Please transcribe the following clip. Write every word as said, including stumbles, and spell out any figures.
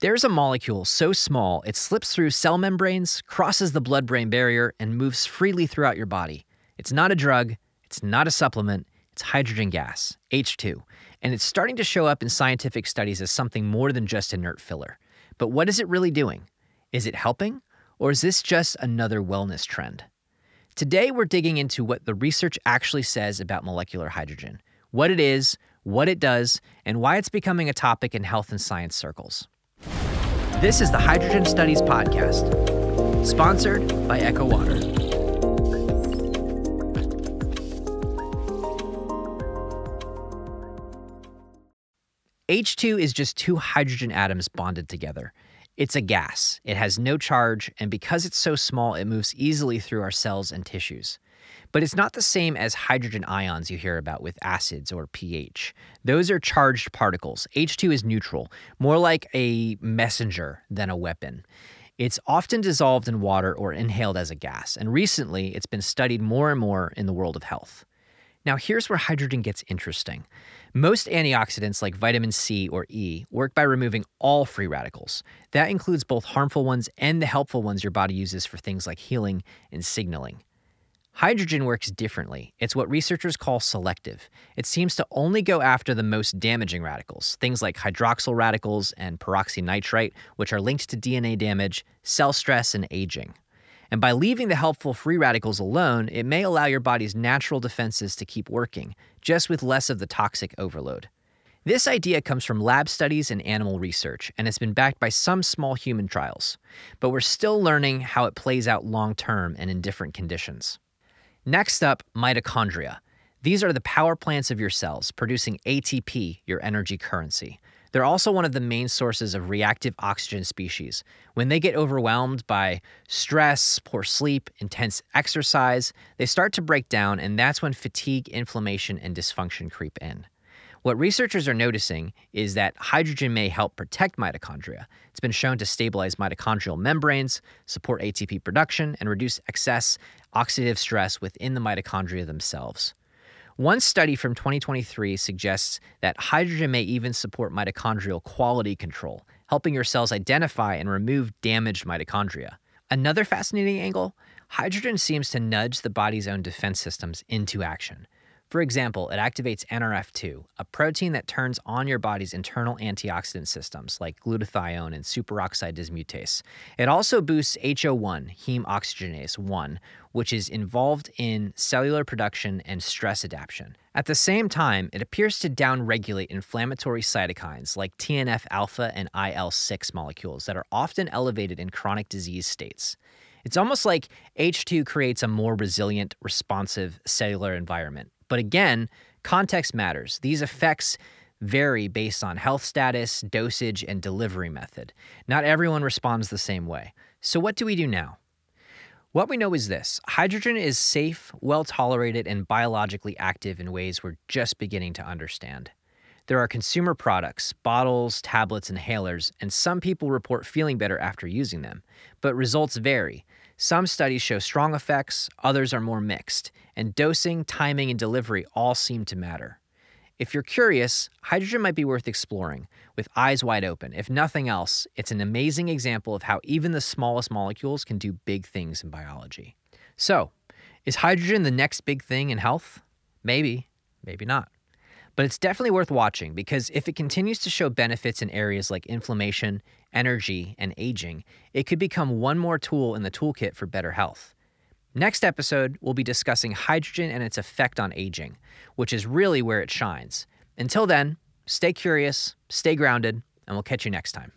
There's a molecule so small it slips through cell membranes, crosses the blood-brain barrier, and moves freely throughout your body. It's not a drug, it's not a supplement, it's hydrogen gas, H two, and it's starting to show up in scientific studies as something more than just inert filler. But what is it really doing? Is it helping, or is this just another wellness trend? Today we're digging into what the research actually says about molecular hydrogen, what it is, what it does, and why it's becoming a topic in health and science circles. This is the Hydrogen Studies Podcast, sponsored by Echo Water. H two is just two hydrogen atoms bonded together. It's a gas, it has no charge, and because it's so small, it moves easily through our cells and tissues. But it's not the same as hydrogen ions you hear about with acids or pH. Those are charged particles. H two is neutral, more like a messenger than a weapon. It's often dissolved in water or inhaled as a gas, and recently it's been studied more and more in the world of health. Now here's where hydrogen gets interesting. Most antioxidants like vitamin C or E work by removing all free radicals. That includes both harmful ones and the helpful ones your body uses for things like healing and signaling. Hydrogen works differently. It's what researchers call selective. It seems to only go after the most damaging radicals, things like hydroxyl radicals and peroxynitrite, which are linked to D N A damage, cell stress, and aging. And by leaving the helpful free radicals alone, it may allow your body's natural defenses to keep working, just with less of the toxic overload. This idea comes from lab studies and animal research, and it's been backed by some small human trials. But we're still learning how it plays out long-term and in different conditions. Next up, mitochondria. These are the power plants of your cells, producing A T P, your energy currency. They're also one of the main sources of reactive oxygen species. When they get overwhelmed by stress, poor sleep, intense exercise, they start to break down, and that's when fatigue, inflammation, and dysfunction creep in. What researchers are noticing is that hydrogen may help protect mitochondria. It's been shown to stabilize mitochondrial membranes, support A T P production, and reduce excess oxidative stress within the mitochondria themselves. One study from twenty twenty-three suggests that hydrogen may even support mitochondrial quality control, helping your cells identify and remove damaged mitochondria. Another fascinating angle, hydrogen seems to nudge the body's own defense systems into action. For example, it activates N R F two, a protein that turns on your body's internal antioxidant systems like glutathione and superoxide dismutase. It also boosts H O one, heme oxygenase one, which is involved in cellular production and stress adaptation. At the same time, it appears to downregulate inflammatory cytokines like T N F alpha and I L six molecules that are often elevated in chronic disease states. It's almost like H two creates a more resilient, responsive cellular environment. But again, context matters. These effects vary based on health status, dosage, and delivery method. Not everyone responds the same way. So what do we do now? What we know is this: hydrogen is safe, well-tolerated, and biologically active in ways we're just beginning to understand. There are consumer products, bottles, tablets, inhalers, and some people report feeling better after using them. But results vary. Some studies show strong effects, others are more mixed, and dosing, timing, and delivery all seem to matter. If you're curious, hydrogen might be worth exploring, with eyes wide open. If nothing else, it's an amazing example of how even the smallest molecules can do big things in biology. So, is hydrogen the next big thing in health? Maybe, maybe not. But it's definitely worth watching, because if it continues to show benefits in areas like inflammation, energy, and aging, it could become one more tool in the toolkit for better health. Next episode, we'll be discussing hydrogen and its effect on aging, which is really where it shines. Until then, stay curious, stay grounded, and we'll catch you next time.